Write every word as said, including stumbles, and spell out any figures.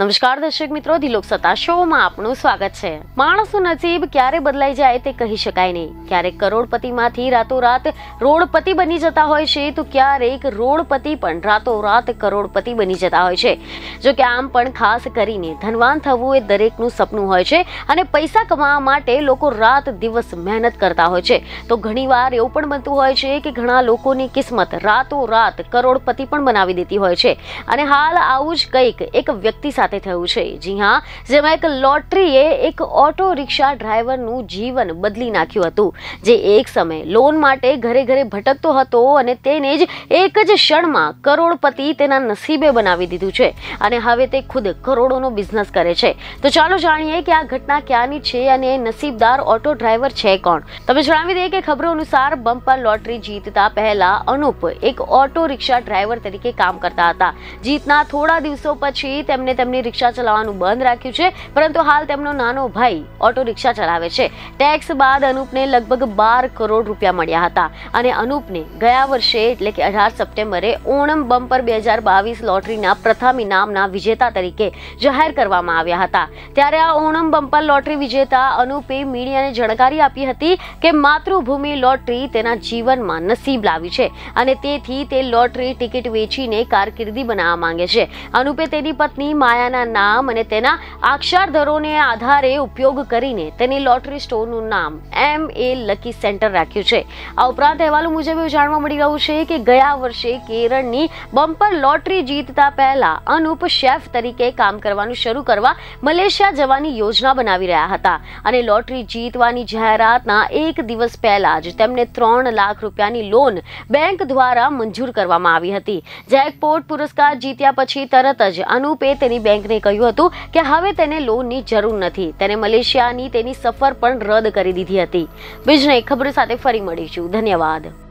नमस्कार दर्शक मित्रों, दिलोक सत्ता शो में आपनु स्वागत है। मानसु नसीब क्यारे बदलाई जाए ते कही शकाय नहीं। क्यारेक करोड़पति मांथी रातोरात रोडपति बनी जता होय छे तो क्यारेक रोडपति पण रातोरात करोड़पति बनी जता होय छे। जो के आम पण खास करीने धनवान थवुं ए दरेकनुं सपनुं होय छे अने पैसा कमावा माटे लोको रात दिवस मेहनत करता होय छे। तो घणीवार एवुं पण बनतुं होय छे के घणा लोकोनी किस्मत रातोरात करोड़पति पण बनावी देती होय छे। अने हाल आवुं ज कंईक एक व्यक्ति साथ जी हाँ, जेमां एक लॉटरीए एक ऑटो रिक्शा ड्राइवरनुं जीवन बदली नाख्युं हतुं। जे एक समय लोन माटे घरे-घरे भटकतो हतो अने तेने ज एक ज क्षणमां करोड़पति तेना नसीबे बनावी दीधुं छे अने हवे ते खुद करोड़ोनो बिझनेस करे छे। तो चालो जाणीए के आ घटना क्यांनी छे अने नसीबदार ऑटो ड्राइवर छे कोण। तमे जणावी दઈએ કે खबरों अनुसार बम्पर लॉटरी जीतता पहला अनूप एक ऑटो रिक्शा ड्राइवर तरीके काम करता था। जीतना थोड़ा दिवसों पछी तेमने तेमनी रिक्शा चलावानुं बंद राख्युं छे, परंतु हाल तेमनो नानो भाई ऑटो रिक्शा चलावे छे। टैक्स बाद अनूपने लगभग बार करोड़ रूपिया मळ्या हता अने अनूपने गया वर्षे एटले के अठार सप्टेम्बरे ओणम बम्पर बे हज़ार बावीस लॉटरीना प्रथम इनामना विजेता तरीके जाहेर करवामां आव्या हता। त्यारे आ ओणम बम्पर लॉटरी विजेता अनूपे मीडियाने जानकारी आपी हती के मातृभूमि लॉटरी तेना जीवनमां नसीब लावी छे अने तेथी ते लॉटरी टिकट वेचीने कारकिर्दी बनावा मांगे छे। अनूपे तेनी पत्नी माया नाम अने तेना अक्षरधरोने आधारे उपयोग करीने तेनी लॉटरी स्टोरनुं नाम एम ए लकी सेंटर राख्युं छे। आ उपरांत अहेवालो मुजब एवुं जाणवा मळी रह्युं छे के गया वर्षे केरळनी बम्पर लॉटरी जीतता पहेला अनूप शेफ तरीके काम करवानुं शरू करवा मलेशिया जवानी योजना बनावी रह्या हता अने लॉटरी जीतवानी जाहेरातना एक दिवस पहेला ज तेमने त्रण लाख रूपियानी लोन बेंक द्वारा मंजूर करवामां आवी हती। जेकपोट पुरस्कार जीत्या पछी तरत ज अनूपे तेनी बेंक ने कह्युं हतुं के हवे तेने लोननी जरूर नथी। तेने मलेशियानी तेनी सफर पण रद्द करी दीधी हती। बीजने खबर साथे फरी मळीशुं। धन्यवाद।